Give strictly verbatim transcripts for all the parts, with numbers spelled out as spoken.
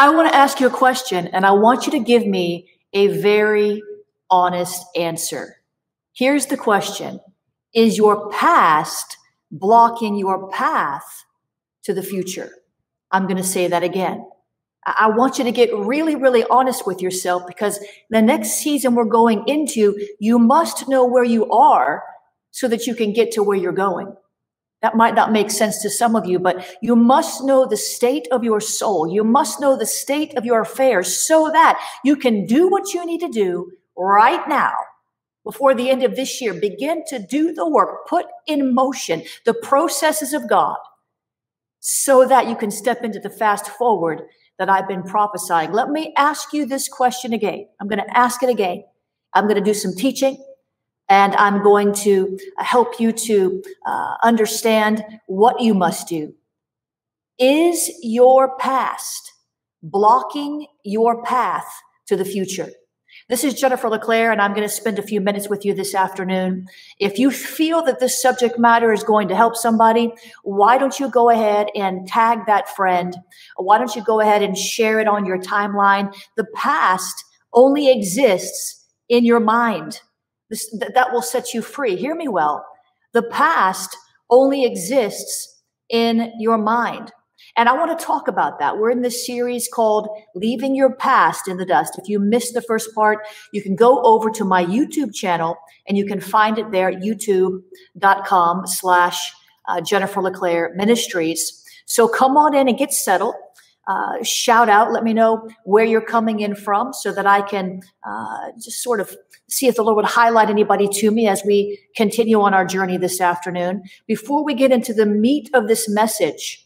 I want to ask you a question, and I want you to give me a very honest answer. Here's the question. Is your past blocking your path to the future? I'm going to say that again. I want you to get really, really honest with yourself, because the next season we're going into, you must know where you are so that you can get to where you're going. That might not make sense to some of you, but you must know the state of your soul. You must know the state of your affairs so that you can do what you need to do right now. Before the end of this year, begin to do the work, put in motion the processes of God so that you can step into the fast forward that I've been prophesying. Let me ask you this question again. I'm going to ask it again. I'm going to do some teaching, and I'm going to help you to uh, understand what you must do. Is your past blocking your path to the future? This is Jennifer LeClaire, and I'm going to spend a few minutes with you this afternoon. If you feel that this subject matter is going to help somebody, why don't you go ahead and tag that friend? Why don't you go ahead and share it on your timeline? The past only exists in your mind. This, th- that will set you free. Hear me well. The past only exists in your mind. And I want to talk about that. We're in this series called Leaving Your Past in the Dust. If you missed the first part, you can go over to my YouTube channel and you can find it there at youtube.com slash Jennifer LeClaire Ministries. So come on in and get settled. Uh, shout out. Let me know where you're coming in from so that I can uh, just sort of see if the Lord would highlight anybody to me as we continue on our journey this afternoon. Before we get into the meat of this message,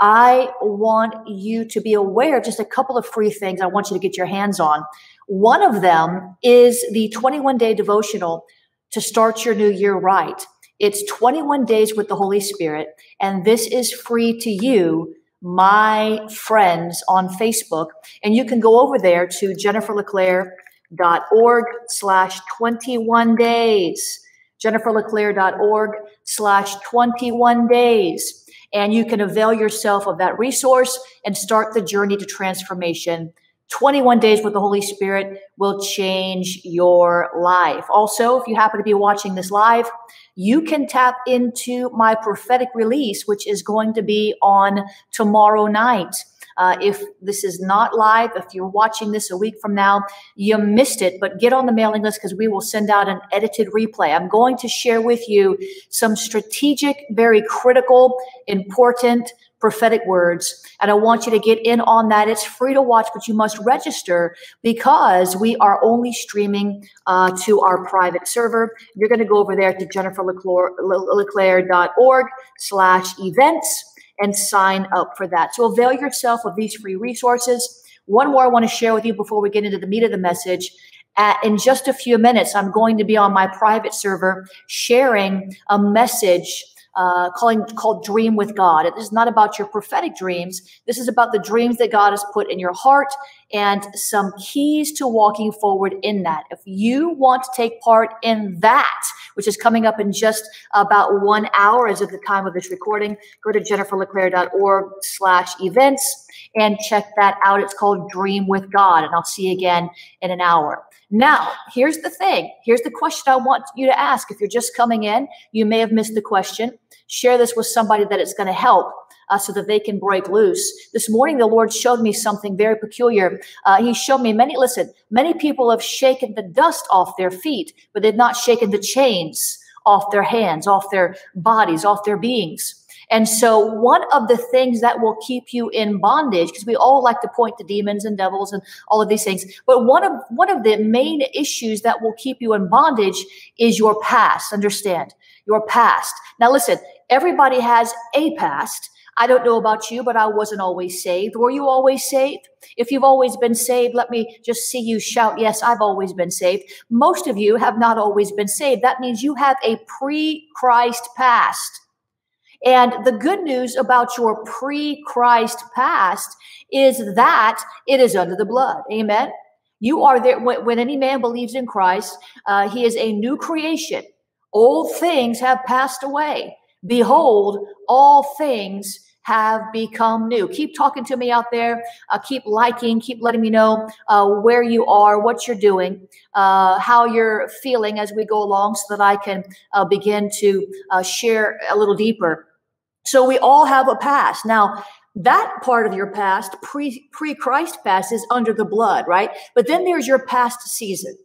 I want you to be aware of just a couple of free things I want you to get your hands on. One of them is the twenty-one day devotional to start your new year right. It's twenty-one days with the Holy Spirit, and this is free to you, my friends, on Facebook. And you can go over there to jennifer leclaire dot org slash twenty-one days, jennifer leclaire dot org slash twenty-one days. And you can avail yourself of that resource and start the journey to transformation. twenty-one days with the Holy Spirit will change your life. Also, if you happen to be watching this live, you can tap into my prophetic release, which is going to be on tomorrow night. Uh, if this is not live, if you're watching this a week from now, you missed it, but get on the mailing list because we will send out an edited replay. I'm going to share with you some strategic, very critical, important prophetic words, and I want you to get in on that. It's free to watch, but you must register because we are only streaming uh, to our private server. You're going to go over there to jennifer leclaire dot org slash events. And sign up for that. So avail yourself of these free resources. One more I want to share with you before we get into the meat of the message. Uh, in just a few minutes, I'm going to be on my private server sharing a message uh, calling, called Dream with God. It is not about your prophetic dreams. This is about the dreams that God has put in your heart and some keys to walking forward in that. If you want to take part in that, which is coming up in just about one hour as of the time of this recording, go to jennifer leclaire dot org slash events and check that out. It's called Dream with God, and I'll see you again in an hour. Now, here's the thing. Here's the question I want you to ask. If you're just coming in, you may have missed the question. Share this with somebody that it's going to help uh, so that they can break loose. This morning, the Lord showed me something very peculiar. Uh, he showed me many, listen, many people have shaken the dust off their feet, but they've not shaken the chains off their hands, off their bodies, off their beings. And so one of the things that will keep you in bondage, because we all like to point to demons and devils and all of these things, but one of one of the main issues that will keep you in bondage is your past. Understand, your past. Now, listen, everybody has a past. I don't know about you, but I wasn't always saved. Were you always saved? If you've always been saved, let me just see you shout, yes, I've always been saved. Most of you have not always been saved. That means you have a pre-Christ past. And the good news about your pre-Christ past is that it is under the blood. Amen. You are there. When, when any man believes in Christ, uh, he is a new creation. Old things have passed away. Behold, all things have become new. Keep talking to me out there. Uh, keep liking, keep letting me know uh, where you are, what you're doing, uh, how you're feeling as we go along so that I can uh, begin to uh, share a little deeper. So we all have a past. Now, that part of your past, pre, pre-Christ past, is under the blood, right? But then there's your past season.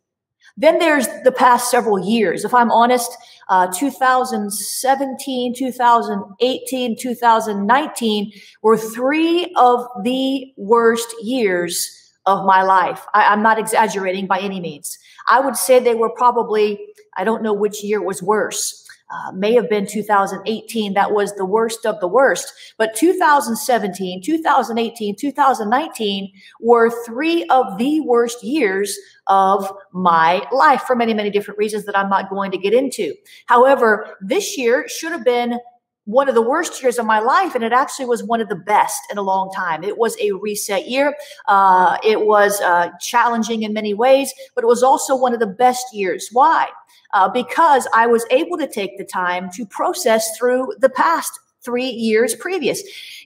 Then there's the past several years. If I'm honest, uh, two thousand seventeen, two thousand eighteen, two thousand nineteen were three of the worst years of my life. I, I'm not exaggerating by any means. I would say they were probably, I don't know which year was worse. Uh, may have been two thousand eighteen. That was the worst of the worst. But two thousand seventeen, two thousand eighteen, two thousand nineteen were three of the worst years of my life for many, many different reasons that I'm not going to get into. However, this year should have been one of the worst years of my life, and it actually was one of the best in a long time. It was a reset year. Uh, it was uh, challenging in many ways, but it was also one of the best years. Why? Uh, because I was able to take the time to process through the past three years previous.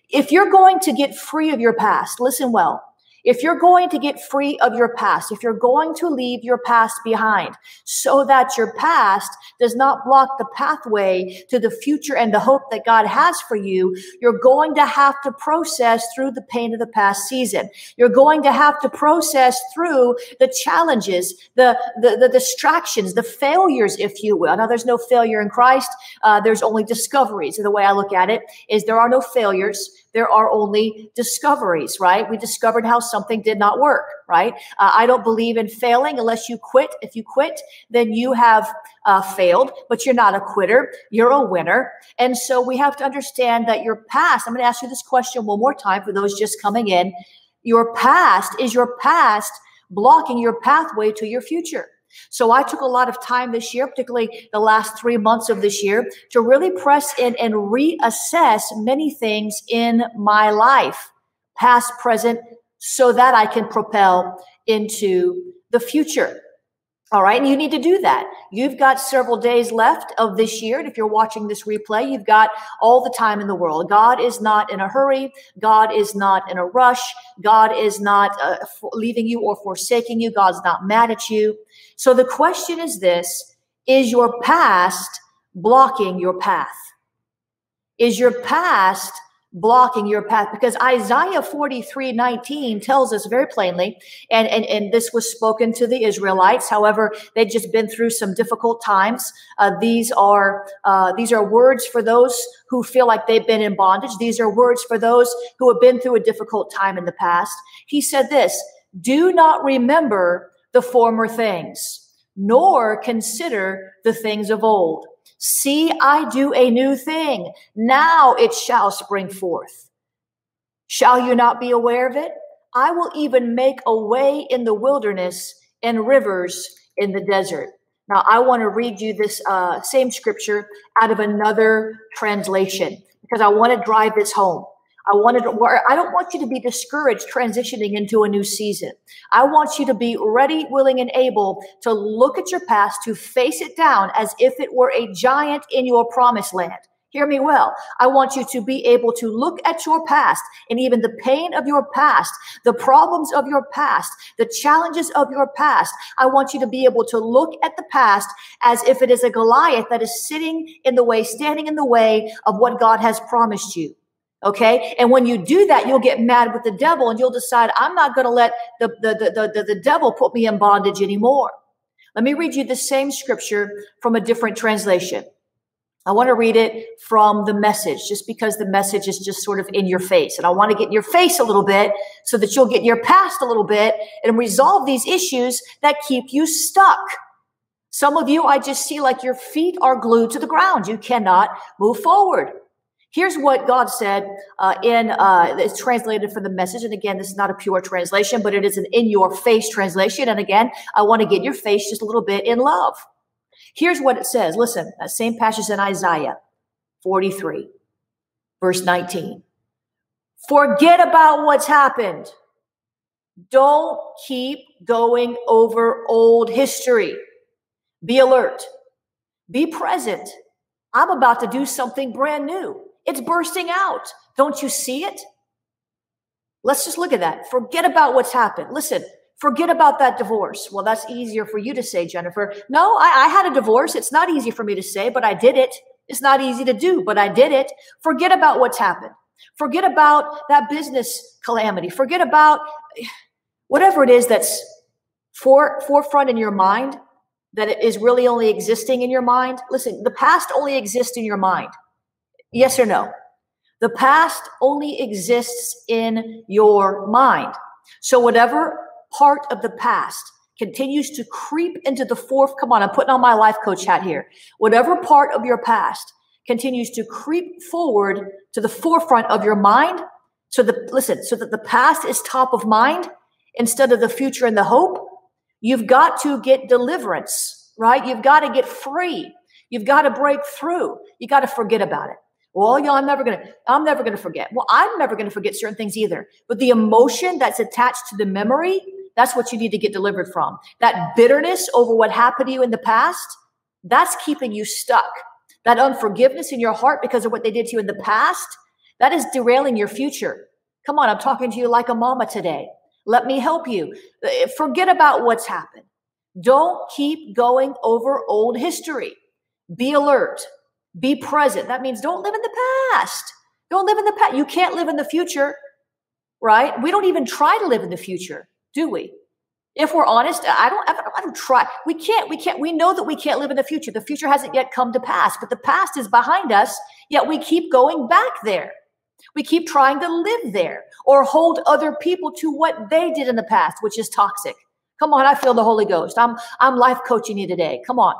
If you're going to get free of your past, listen well. If you're going to get free of your past, if you're going to leave your past behind so that your past does not block the pathway to the future and the hope that God has for you, you're going to have to process through the pain of the past season. You're going to have to process through the challenges, the, the, the distractions, the failures, if you will. Now, there's no failure in Christ. Uh, there's only discoveries. And the way I look at it is there are no failures. There are only discoveries, right? We discovered how something did not work, right? Uh, I don't believe in failing unless you quit. If you quit, then you have uh, failed, but you're not a quitter. You're a winner. And so we have to understand that your past, I'm going to ask you this question one more time for those just coming in. Your past, is your past blocking your pathway to your future? So I took a lot of time this year, particularly the last three months of this year, to really press in and reassess many things in my life, past, present, so that I can propel into the future. All right. And you need to do that. You've got several days left of this year. And if you're watching this replay, you've got all the time in the world. God is not in a hurry. God is not in a rush. God is not uh, leaving you or forsaking you. God's not mad at you. So the question is this, is your past blocking your path? Is your past blocking your path? Because Isaiah forty-three nineteen tells us very plainly, and, and, and this was spoken to the Israelites. However, they'd just been through some difficult times. Uh, these are, uh, these are words for those who feel like they've been in bondage. These are words for those who have been through a difficult time in the past. He said this, do not remember the former things, nor consider the things of old. See, I do a new thing. Now it shall spring forth. Shall you not be aware of it? I will even make a way in the wilderness and rivers in the desert. Now, I want to read you this uh, same scripture out of another translation because I want to drive this home. I wanted, I don't want you to be discouraged transitioning into a new season. I want you to be ready, willing, and able to look at your past, to face it down as if it were a giant in your promised land. Hear me well. I want you to be able to look at your past and even the pain of your past, the problems of your past, the challenges of your past. I want you to be able to look at the past as if it is a Goliath that is sitting in the way, standing in the way of what God has promised you. Okay. And when you do that, you'll get mad with the devil and you'll decide, I'm not going to let the, the, the, the, the devil put me in bondage anymore. Let me read you the same scripture from a different translation. I want to read it from the Message just because the Message is just sort of in your face. And I want to get in your face a little bit so that you'll get in your past a little bit and resolve these issues that keep you stuck. Some of you, I just see like your feet are glued to the ground. You cannot move forward. Here's what God said uh, in, uh, it's translated from the Message. And again, this is not a pure translation, but it is an in-your-face translation. And again, I want to get in your face just a little bit in love. Here's what it says. Listen, that same passage in Isaiah forty-three, verse nineteen. Forget about what's happened. Don't keep going over old history. Be alert. Be present. I'm about to do something brand new. It's bursting out. Don't you see it? Let's just look at that. Forget about what's happened. Listen, forget about that divorce. Well, that's easier for you to say, Jennifer. No, I, I had a divorce. It's not easy for me to say, but I did it. It's not easy to do, but I did it. Forget about what's happened. Forget about that business calamity. Forget about whatever it is that's for, forefront in your mind that is really only existing in your mind. Listen, the past only exists in your mind. Yes or no? The past only exists in your mind. So whatever part of the past continues to creep into the fourth, come on, I'm putting on my life coach hat here. Whatever part of your past continues to creep forward to the forefront of your mind, so that, listen, so that the past is top of mind instead of the future and the hope, you've got to get deliverance, right? You've got to get free. You've got to break through. You got to forget about it. Well, y'all, I'm never gonna, I'm never gonna forget. Well, I'm never gonna forget certain things either. But the emotion that's attached to the memory, that's what you need to get delivered from. That bitterness over what happened to you in the past, that's keeping you stuck. That unforgiveness in your heart because of what they did to you in the past, that is derailing your future. Come on, I'm talking to you like a mama today. Let me help you. Forget about what's happened. Don't keep going over old history. Be alert. Be present. That means don't live in the past. Don't live in the past. You can't live in the future, right? We don't even try to live in the future, do we? If we're honest, I don't, I don't, I don't try. We can't, we can't, we know that we can't live in the future. The future hasn't yet come to pass, but the past is behind us, yet we keep going back there. We keep trying to live there or hold other people to what they did in the past, which is toxic. Come on, I feel the Holy Ghost. I'm, I'm life coaching you today. Come on.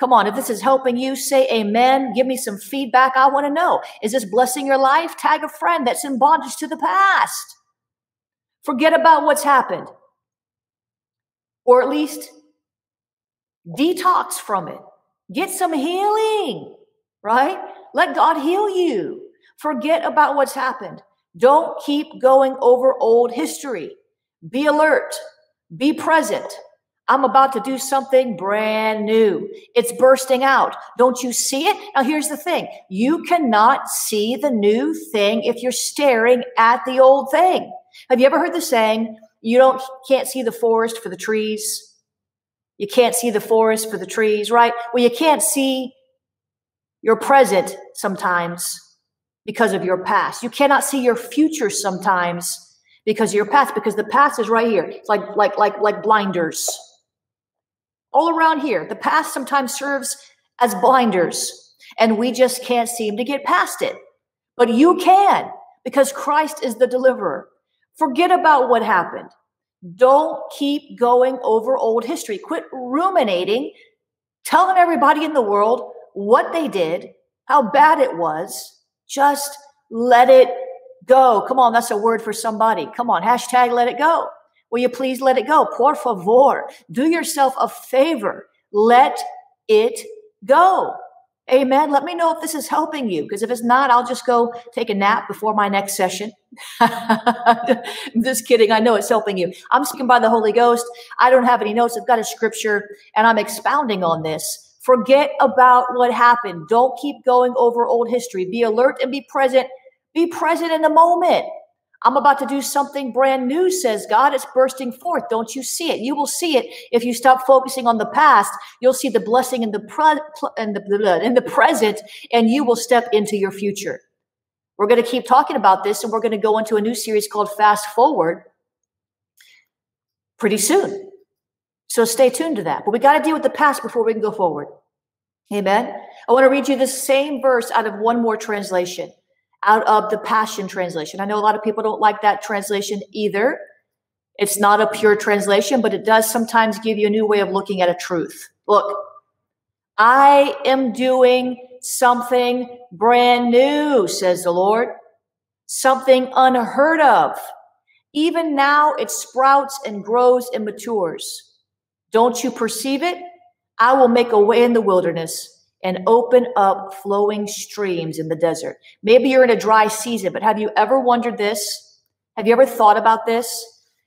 Come on, if this is helping you, say amen. Give me some feedback. I want to know, is this blessing your life? Tag a friend that's in bondage to the past. Forget about what's happened. Or at least detox from it. Get some healing, right? Let God heal you. Forget about what's happened. Don't keep going over old history. Be alert. Be present. I'm about to do something brand new. It's bursting out. Don't you see it? Now, here's the thing. You cannot see the new thing if you're staring at the old thing. Have you ever heard the saying, you don't, can't see the forest for the trees? You can't see the forest for the trees, right? Well, you can't see your present sometimes because of your past. You cannot see your future sometimes because of your past, because the past is right here. It's like, like, like, like blinders. All around here, the past sometimes serves as blinders, and we just can't seem to get past it. But you can, because Christ is the deliverer. Forget about what happened. Don't keep going over old history. Quit ruminating, telling everybody in the world what they did, how bad it was. Just let it go. Come on, that's a word for somebody. Come on, hashtag let it go. Will you please let it go? Por favor. Do yourself a favor. Let it go. Amen. Let me know if this is helping you, because if it's not, I'll just go take a nap before my next session. I'm just kidding. I know it's helping you. I'm speaking by the Holy Ghost. I don't have any notes. I've got a scripture, and I'm expounding on this. Forget about what happened. Don't keep going over old history. Be alert and be present. Be present in the moment. I'm about to do something brand new, says God. It's bursting forth. Don't you see it? You will see it if you stop focusing on the past. You'll see the blessing in the, pre- in the, in the present, and you will step into your future. We're going to keep talking about this, and we're going to go into a new series called Fast Forward pretty soon. So stay tuned to that. But we got to deal with the past before we can go forward. Amen. I want to read you the same verse out of one more translation. Out of the Passion Translation. I know a lot of people don't like that translation either. It's not a pure translation, but it does sometimes give you a new way of looking at a truth. Look, I am doing something brand new, says the Lord, something unheard of. Even now it sprouts and grows and matures. Don't you perceive it? I will make a way in the wilderness and open up flowing streams in the desert. Maybe you're in a dry season, but have you ever wondered this? Have you ever thought about this?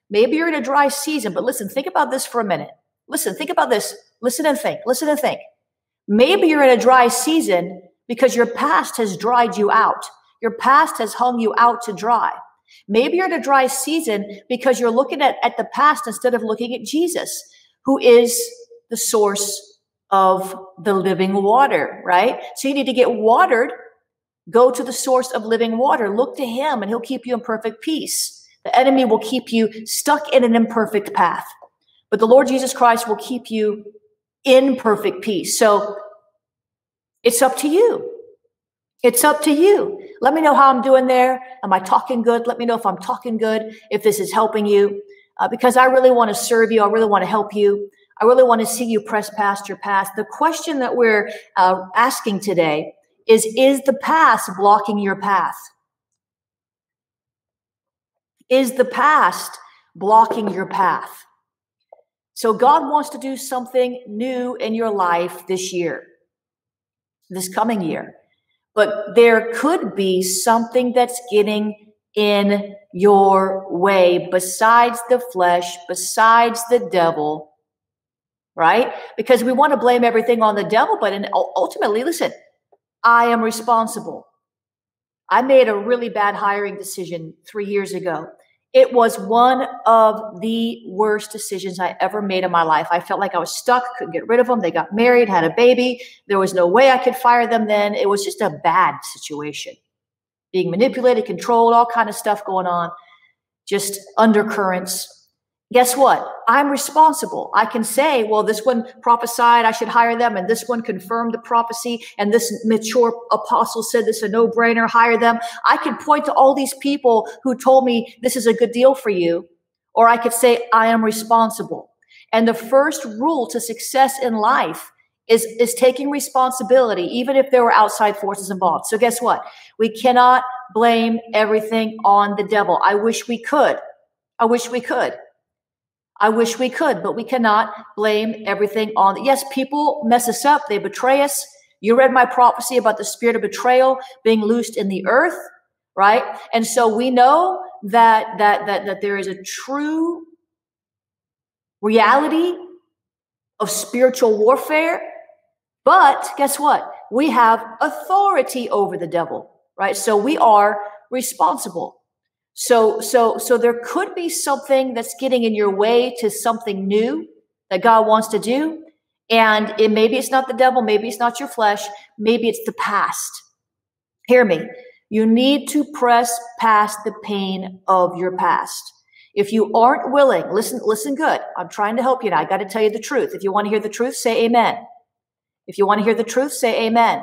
Maybe you're in a dry season, but listen, think about this for a minute. Listen, think about this. Listen and think. Listen and think. Maybe you're in a dry season because your past has dried you out. Your past has hung you out to dry. Maybe you're in a dry season because you're looking at, at the past instead of looking at Jesus, who is the source of the living water, right? So you need to get watered. Go to the source of living water. Look to him and he'll keep you in perfect peace. The enemy will keep you stuck in an imperfect path, but the Lord Jesus Christ will keep you in perfect peace. So it's up to you. It's up to you. Let me know how I'm doing there. Am I talking good? Let me know if I'm talking good, if this is helping you, uh, because I really want to serve you. I really want to help you. I really want to see you press past your past. The question that we're uh, asking today is, is the past blocking your path? Is the past blocking your path? So God wants to do something new in your life this year, this coming year. But there could be something that's getting in your way besides the flesh, besides the devil, right? Because we want to blame everything on the devil, but ultimately, listen, I am responsible. I made a really bad hiring decision three years ago. It was one of the worst decisions I ever made in my life. I felt like I was stuck, couldn't get rid of them. They got married, had a baby. There was no way I could fire them then. It was just a bad situation. Being manipulated, controlled, all kind of stuff going on, just undercurrents. Guess what? I'm responsible. I can say, well, this one prophesied I should hire them, and this one confirmed the prophecy, and this mature apostle said this is a no-brainer, hire them. I can point to all these people who told me this is a good deal for you, or I could say I am responsible. And the first rule to success in life is, is taking responsibility, even if there were outside forces involved. So guess what? We cannot blame everything on the devil. I wish we could. I wish we could. I wish we could, but we cannot blame everything on. Yes, people mess us up. They betray us. You read my prophecy about the spirit of betrayal being loosed in the earth, right? And so we know that, that, that, that there is a true reality of spiritual warfare. But guess what? We have authority over the devil, right? So we are responsible. So, so, so there could be something that's getting in your way to something new that God wants to do. And it, maybe it's not the devil. Maybe it's not your flesh. Maybe it's the past. Hear me. You need to press past the pain of your past. If you aren't willing, listen, listen good. I'm trying to help you now. I got to tell you the truth. If you want to hear the truth, say amen. If you want to hear the truth, say amen.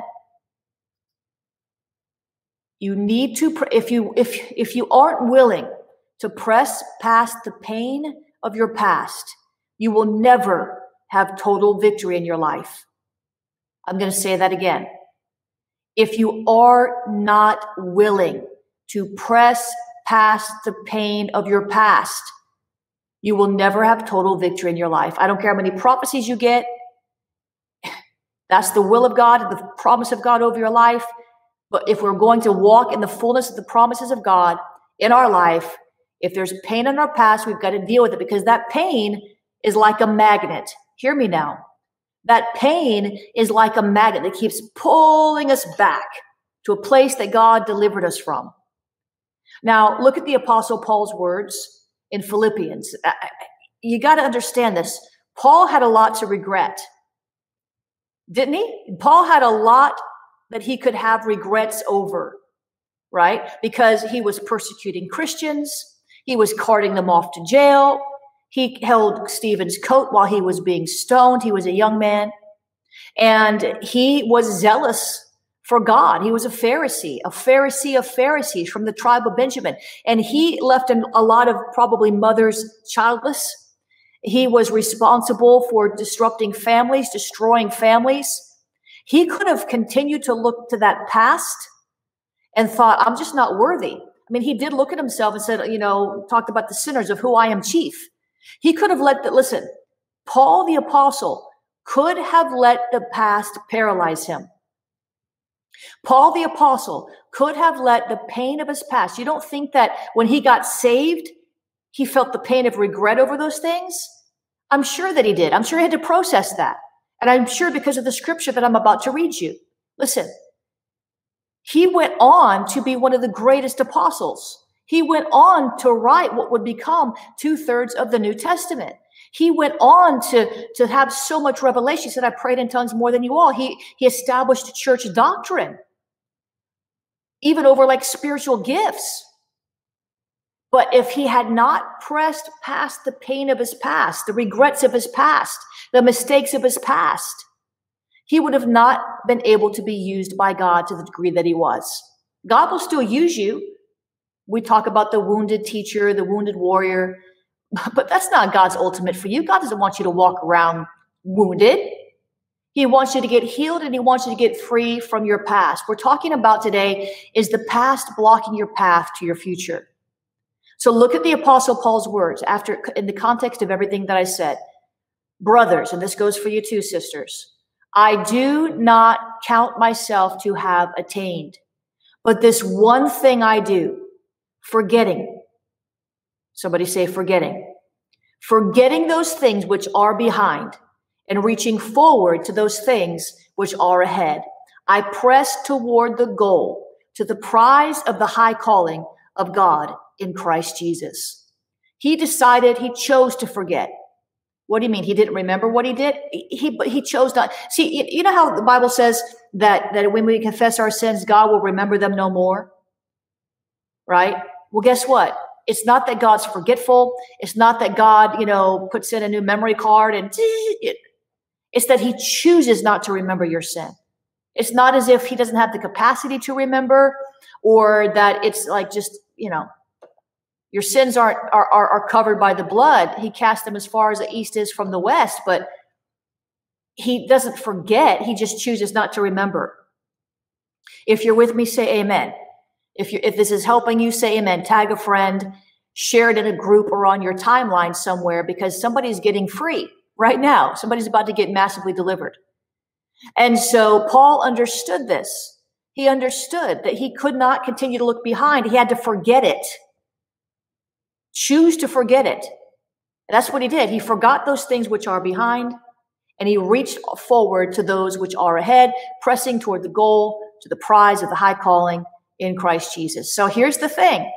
You need to, if you, if, if you aren't willing to press past the pain of your past, you will never have total victory in your life. I'm going to say that again. If you are not willing to press past the pain of your past, you will never have total victory in your life. I don't care how many prophecies you get. That's the will of God, the promise of God over your life. But if we're going to walk in the fullness of the promises of God in our life, if there's pain in our past, we've got to deal with it, because that pain is like a magnet. Hear me now. That pain is like a magnet that keeps pulling us back to a place that God delivered us from. Now, look at the Apostle Paul's words in Philippians. You got to understand this. Paul had a lot to regret, didn't he? Paul had a lot that he could have regrets over, right? Because he was persecuting Christians. He was carting them off to jail. He held Stephen's coat while he was being stoned. He was a young man. And he was zealous for God. He was a Pharisee, a Pharisee of Pharisees from the tribe of Benjamin. And he left a lot of probably mothers childless. He was responsible for disrupting families, destroying families. He could have continued to look to that past and thought, I'm just not worthy. I mean, he did look at himself and said, you know, talked about the sinners of who I am chief. He could have let that, listen, Paul the apostle could have let the past paralyze him. Paul the apostle could have let the pain of his past. You don't think that when he got saved, he felt the pain of regret over those things? I'm sure that he did. I'm sure he had to process that. And I'm sure because of the scripture that I'm about to read you. Listen, He went on to be one of the greatest apostles. He went on to write what would become two-thirds of the New Testament. He went on to, to have so much revelation. He said, I prayed in tongues more than you all. He, he established church doctrine, even over like spiritual gifts. But if he had not pressed past the pain of his past, the regrets of his past, the mistakes of his past, he would have not been able to be used by God to the degree that he was. God will still use you. We talk about the wounded teacher, the wounded warrior, but that's not God's ultimate for you. God doesn't want you to walk around wounded. He wants you to get healed and he wants you to get free from your past. We're talking about today is the past blocking your path to your future. So look at the Apostle Paul's words after in the context of everything that I said. Brothers, and this goes for you too, sisters, I do not count myself to have attained, but this one thing I do, forgetting. Somebody say forgetting. Forgetting those things which are behind and reaching forward to those things which are ahead. I press toward the goal, to the prize of the high calling of God in Christ Jesus. He decided, he chose to forget. What do you mean? He didn't remember what he did? He, he chose not. See, you know how the Bible says that, that when we confess our sins, God will remember them no more? Right? Well, guess what? It's not that God's forgetful. It's not that God, you know, puts in a new memory card and it's that he chooses not to remember your sin. It's not as if he doesn't have the capacity to remember or that it's like just, you know, your sins aren't, are, are, are covered by the blood. He cast them as far as the east is from the west, but he doesn't forget. He just chooses not to remember. If you're with me, say amen. If you, if this is helping you, say amen. Tag a friend, share it in a group or on your timeline somewhere because somebody's getting free right now. Somebody's about to get massively delivered. And so Paul understood this. He understood that he could not continue to look behind. He had to forget it. Choose to forget it. And that's what he did. He forgot those things which are behind and he reached forward to those which are ahead, pressing toward the goal, to the prize of the high calling in Christ Jesus. So here's the thing.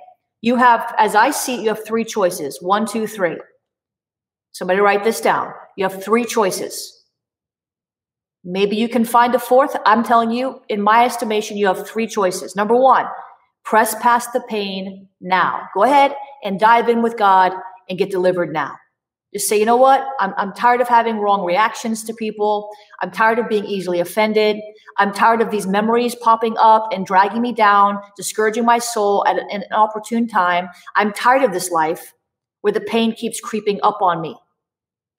You have, as I see, you have three choices. One, two, three. Somebody write this down. You have three choices. Maybe you can find a fourth. I'm telling you, in my estimation, you have three choices. Number one, press past the pain now. Go ahead and dive in with God and get delivered now. Just say, you know what? I'm, I'm tired of having wrong reactions to people. I'm tired of being easily offended. I'm tired of these memories popping up and dragging me down, discouraging my soul at an, an opportune time. I'm tired of this life where the pain keeps creeping up on me.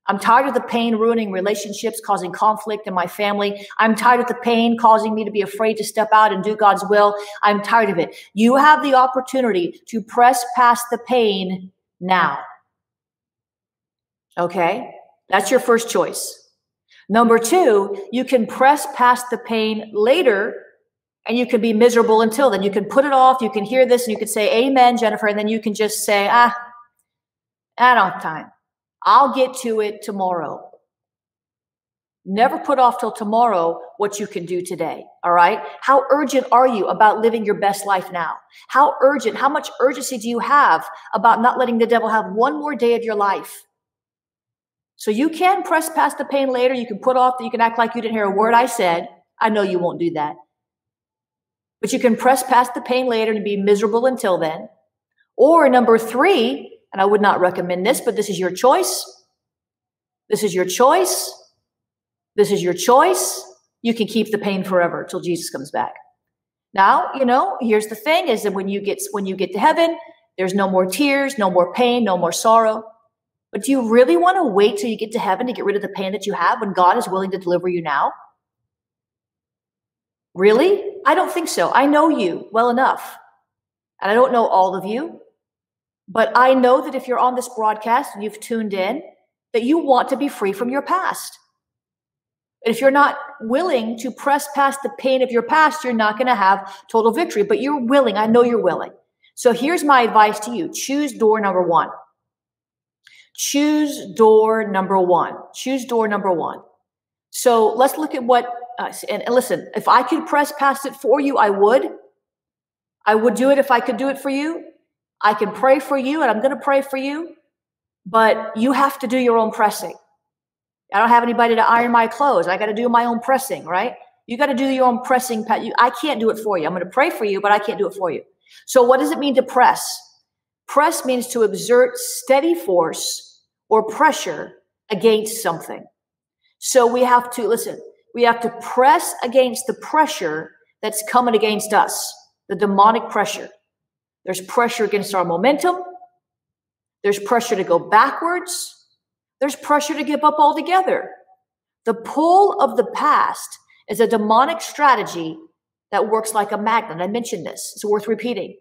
I'm tired of the pain ruining relationships, causing conflict in my family. I'm tired of the pain causing me to be afraid to step out and do God's will. I'm tired of it. You have the opportunity to press past the pain now. Okay, that's your first choice. Number two, you can press past the pain later and you can be miserable until then. You can put it off. You can hear this and you can say, amen, Jennifer. And then you can just say, ah, I don't have time. I'll get to it tomorrow. Never put off till tomorrow what you can do today. All right. How urgent are you about living your best life now? How urgent, how much urgency do you have about not letting the devil have one more day of your life? So you can press past the pain later. You can put off, you can act like you didn't hear a word I said. I know you won't do that. But you can press past the pain later and be miserable until then. Or number three, and I would not recommend this, but this is your choice. This is your choice. This is your choice. You can keep the pain forever till Jesus comes back. Now, you know, here's the thing is that when you get, when you get to heaven, there's no more tears, no more pain, no more sorrow. But do you really want to wait till you get to heaven to get rid of the pain that you have when God is willing to deliver you now? Really? I don't think so. I know you well enough. And I don't know all of you, but I know that if you're on this broadcast and you've tuned in, that you want to be free from your past. And if you're not willing to press past the pain of your past, you're not going to have total victory, but you're willing. I know you're willing. So here's my advice to you. Choose door number one. Choose door number one. Choose door number one. So let's look at what, uh, and, and listen, if I could press past it for you, I would. I would do it if I could do it for you. I can pray for you, and I'm going to pray for you, but you have to do your own pressing. I don't have anybody to iron my clothes. I got to do my own pressing, right? You got to do your own pressing. I can't do it for you. I'm going to pray for you, but I can't do it for you. So what does it mean to press? Press means to exert steady force or pressure against something. So we have to, listen, we have to press against the pressure that's coming against us, the demonic pressure. There's pressure against our momentum. There's pressure to go backwards. There's pressure to give up altogether. The pull of the past is a demonic strategy that works like a magnet. I mentioned this. It's worth repeating.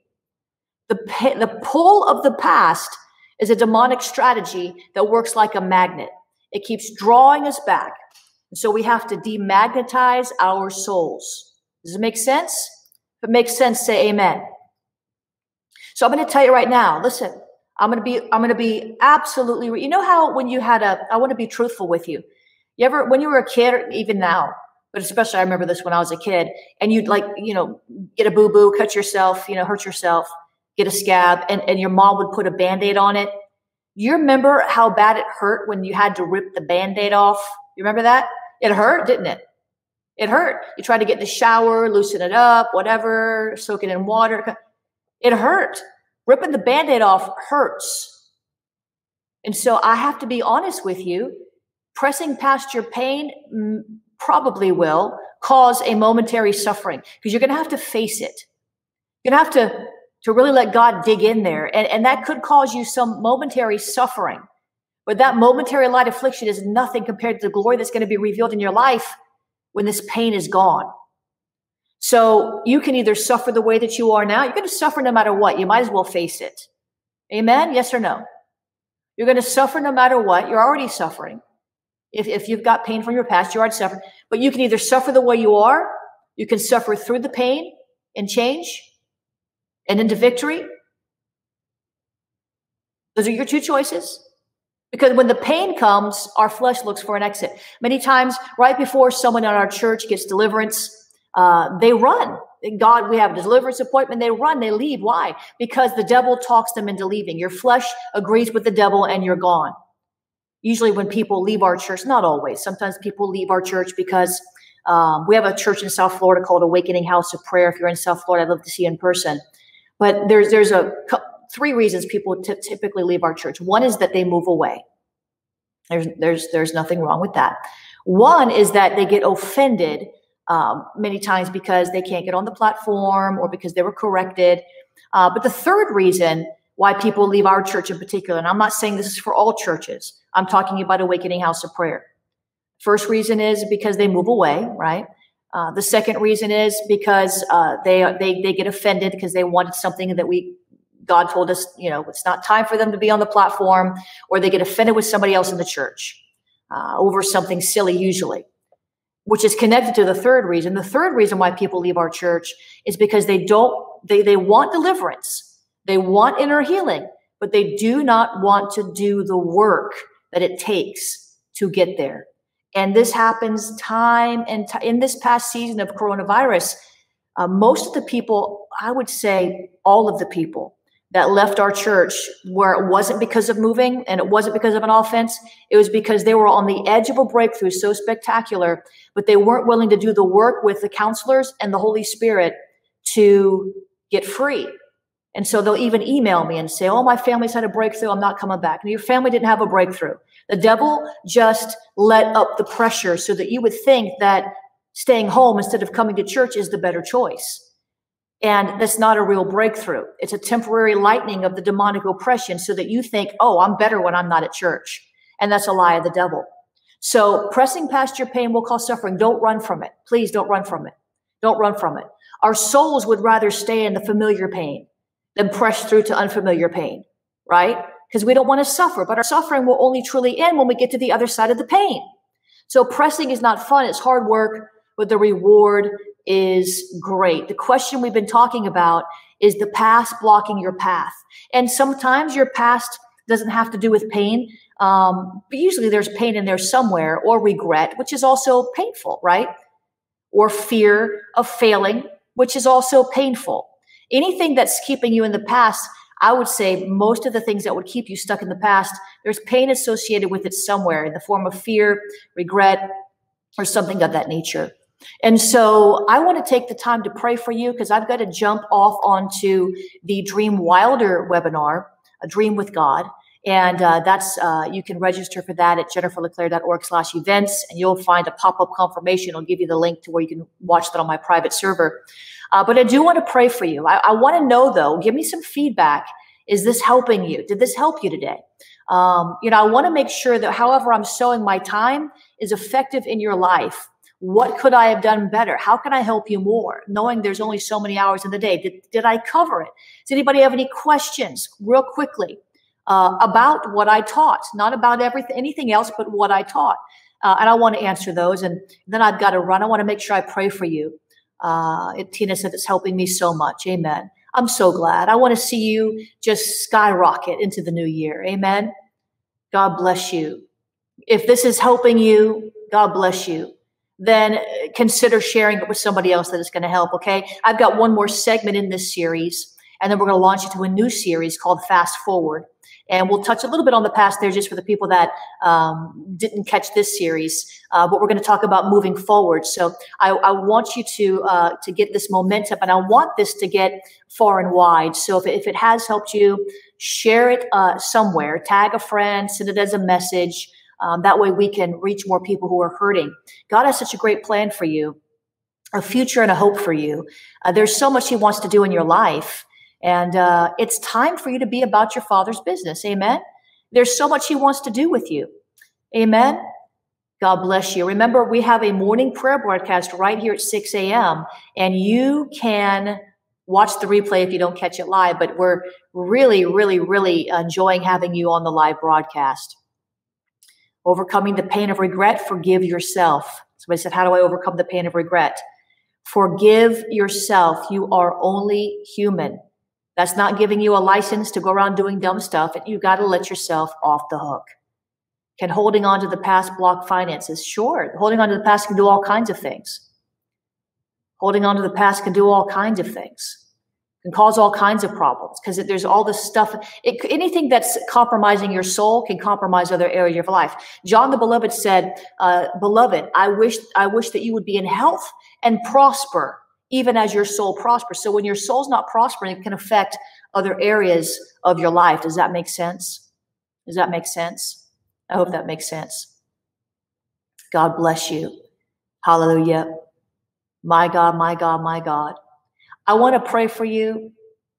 The, the pull of the past is a demonic strategy that works like a magnet. It keeps drawing us back. And so we have to demagnetize our souls. Does it make sense? If it makes sense, say amen. So I'm going to tell you right now, listen, I'm going to be, I'm going to be absolutely, re- you know how when you had a, I want to be truthful with you. You ever, when you were a kid, or even now, but especially I remember this when I was a kid, and you'd like, you know, get a boo-boo, cut yourself, you know, hurt yourself, get a scab, and, and your mom would put a Band-Aid on it. You remember how bad it hurt when you had to rip the Band-Aid off? You remember that? It hurt, didn't it? It hurt. You tried to get in the shower, loosen it up, whatever, soak it in water. It hurt. Ripping the Band-Aid off hurts. And so I have to be honest with you. Pressing past your pain m- probably will cause a momentary suffering, because you're going to have to face it. You're going to have to, to really let God dig in there. And, and that could cause you some momentary suffering. But that momentary light affliction is nothing compared to the glory that's going to be revealed in your life when this pain is gone. So you can either suffer the way that you are now. You're going to suffer no matter what. You might as well face it. Amen? Yes or no? You're going to suffer no matter what. You're already suffering. If, if you've got pain from your past, you're already suffering. But you can either suffer the way you are. You can suffer through the pain and change and into victory. Those are your two choices. Because when the pain comes, our flesh looks for an exit. Many times, right before someone in our church gets deliverance, Uh, they run. God, we have a deliverance appointment. They run. They leave. Why? Because the devil talks them into leaving. Your flesh agrees with the devil and you're gone. Usually when people leave our church, not always. Sometimes people leave our church because um, we have a church in South Florida called Awakening House of Prayer. If you're in South Florida, I'd love to see you in person. But there's there's a three reasons people t- typically leave our church. One is that they move away. There's there's there's nothing wrong with that. One is that they get offended. Um, many times because they can't get on the platform or because they were corrected. Uh, but the third reason why people leave our church in particular, and I'm not saying this is for all churches, I'm talking about Awakening House of Prayer. First reason is because they move away, right? Uh, the second reason is because uh, they, they they get offended because they wanted something that we God told us, you know, it's not time for them to be on the platform, or they get offended with somebody else in the church uh, over something silly usually, which is connected to the third reason. The third reason why people leave our church is because they don't, they, they want deliverance. They want inner healing, but they do not want to do the work that it takes to get there. And this happens time and time. In this past season of coronavirus, uh, most of the people, I would say all of the people that left our church, where it wasn't because of moving and it wasn't because of an offense, it was because they were on the edge of a breakthrough so spectacular, but they weren't willing to do the work with the counselors and the Holy Spirit to get free. And so they'll even email me and say, oh, my family's had a breakthrough. I'm not coming back. And your family didn't have a breakthrough. The devil just let up the pressure so that you would think that staying home instead of coming to church is the better choice. And that's not a real breakthrough. It's a temporary lightening of the demonic oppression so that you think, oh, I'm better when I'm not at church. And that's a lie of the devil. So pressing past your pain will cause suffering. Don't run from it. Please don't run from it. Don't run from it. Our souls would rather stay in the familiar pain than press through to unfamiliar pain, right? Because we don't want to suffer, but our suffering will only truly end when we get to the other side of the pain. So pressing is not fun. It's hard work, but the reward is great. The question we've been talking about is the past blocking your path. And sometimes your past doesn't have to do with pain. Um, but usually there's pain in there somewhere, or regret, which is also painful, right? Or fear of failing, which is also painful. anything that's keeping you in the past, I would say most of the things that would keep you stuck in the past, there's pain associated with it somewhere in the form of fear, regret, or something of that nature. And so I want to take the time to pray for you, because I've got to jump off onto the Dream Wilder webinar, A Dream with God. And uh, that's uh, you can register for that at jennifer leclaire dot org slash events, and you'll find a pop-up confirmation. It'll give you the link to where you can watch that on my private server. Uh, but I do want to pray for you. I, I want to know, though, give me some feedback. Is this helping you? Did this help you today? Um, you know, I want to make sure that however I'm sowing my time is effective in your life. What could I have done better? How can I help you more? Knowing there's only so many hours in the day. Did, did I cover it? Does anybody have any questions real quickly uh, about what I taught? Not about everything, anything else, but what I taught. Uh, and I want to answer those. And then I've got to run. I want to make sure I pray for you. Uh, it, Tina said it's helping me so much. Amen. I'm so glad. I want to see you just skyrocket into the new year. Amen. God bless you. If this is helping you, God bless you. Then consider sharing it with somebody else that is going to help, okay? I've got one more segment in this series, and then we're going to launch into a new series called Fast Forward. And we'll touch a little bit on the past there just for the people that um, didn't catch this series, uh, but we're going to talk about moving forward. So I, I want you to uh, to get this momentum, and I want this to get far and wide. So if, if it has helped you, share it uh, somewhere. Tag a friend, send it as a message. Um, that way we can reach more people who are hurting. God has such a great plan for you, a future and a hope for you. Uh, there's so much he wants to do in your life. And uh, it's time for you to be about your Father's business. Amen. There's so much he wants to do with you. Amen. God bless you. Remember, we have a morning prayer broadcast right here at six a m And you can watch the replay if you don't catch it live. But we're really, really, really enjoying having you on the live broadcast. Overcoming the pain of regret, forgive yourself. Somebody said, how do I overcome the pain of regret? Forgive yourself. You are only human. That's not giving you a license to go around doing dumb stuff. You got to let yourself off the hook. Can holding on to the past block finances? Sure. Holding on to the past can do all kinds of things. Holding on to the past can do all kinds of things. Can cause all kinds of problems because there's all this stuff. It, anything that's compromising your soul can compromise other areas of life. John the Beloved said, uh, "Beloved, I wish I wish that you would be in health and prosper, even as your soul prospers." So when your soul's not prospering, it can affect other areas of your life. Does that make sense? Does that make sense? I hope that makes sense. God bless you. Hallelujah. My God, my God, my God. I want to pray for you.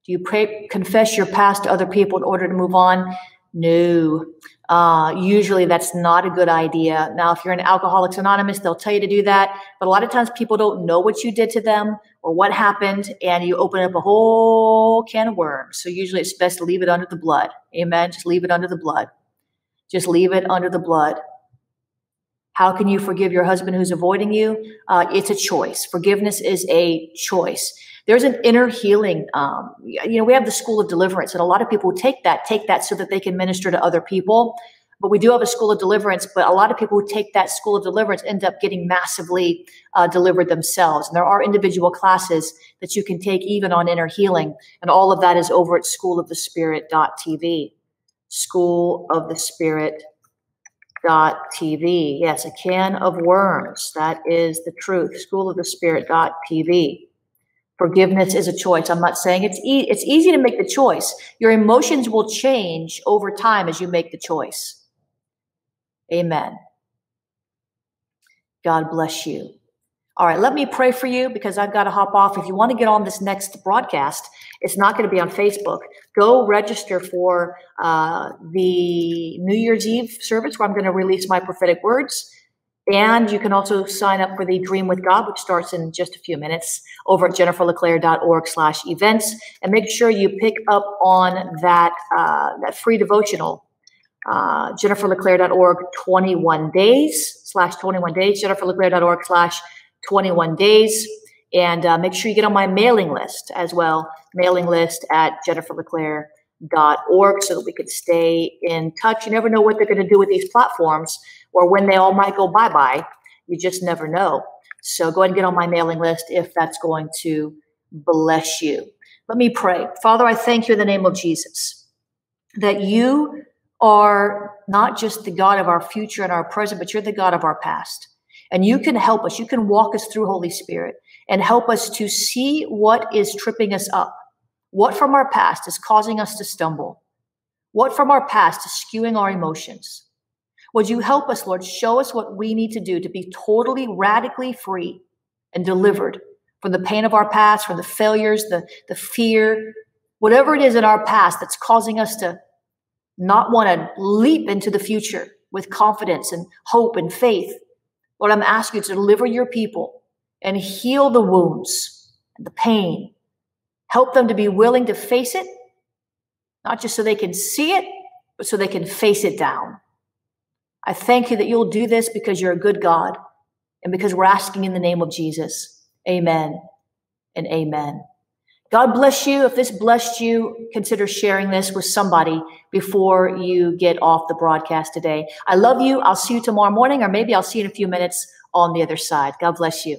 Do you pray, confess your past to other people in order to move on? No. Uh, usually that's not a good idea. Now, if you're an Alcoholics Anonymous, they'll tell you to do that. But a lot of times people don't know what you did to them or what happened, and you open up a whole can of worms. So usually it's best to leave it under the blood. Amen. Just leave it under the blood. Just leave it under the blood. How can you forgive your husband who's avoiding you? Uh, it's a choice. Forgiveness is a choice. There's an inner healing. Um, you know, we have the School of Deliverance, and a lot of people who take that, take that so that they can minister to other people. But we do have a School of Deliverance, but a lot of people who take that School of Deliverance end up getting massively uh, delivered themselves. And there are individual classes that you can take even on inner healing. And all of that is over at school of the spirit dot t v. school of the spirit dot t v. Yes, a can of worms. That is the truth. school of the spirit dot t v. Forgiveness is a choice. I'm not saying it's e- it's easy to make the choice. Your emotions will change over time as you make the choice. Amen. God bless you. All right, let me pray for you because I've got to hop off. If you want to get on this next broadcast, it's not going to be on Facebook. Go register for uh, the New Year's Eve service where I'm going to release my prophetic words. And you can also sign up for the Dream with God, which starts in just a few minutes over at jennifer leclaire dot org slash events. And make sure you pick up on that uh, that free devotional, uh, jennifer leclaire dot org, twenty-one days, slash twenty-one days, jennifer leclaire dot org slash twenty-one days. And uh, make sure you get on my mailing list as well, mailing list at jennifer leclaire dot org so that we can stay in touch. You never know what they're going to do with these platforms, or when they all might go bye-bye, you just never know. So go ahead and get on my mailing list if that's going to bless you. Let me pray. Father, I thank you in the name of Jesus that you are not just the God of our future and our present, but you're the God of our past. And you can help us. You can walk us through, Holy Spirit, and help us to see what is tripping us up, what from our past is causing us to stumble, what from our past is skewing our emotions. Would you help us, Lord, show us what we need to do to be totally, radically free and delivered from the pain of our past, from the failures, the, the fear, whatever it is in our past that's causing us to not want to leap into the future with confidence and hope and faith. Lord, I'm asking you to deliver your people and heal the wounds and the pain. Help them to be willing to face it, not just so they can see it, but so they can face it down. I thank you that you'll do this because you're a good God and because we're asking in the name of Jesus. Amen and amen. God bless you. If this blessed you, consider sharing this with somebody before you get off the broadcast today. I love you. I'll see you tomorrow morning, or maybe I'll see you in a few minutes on the other side. God bless you.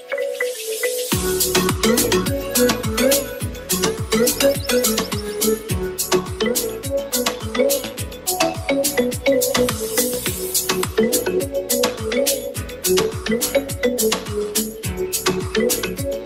Thank you.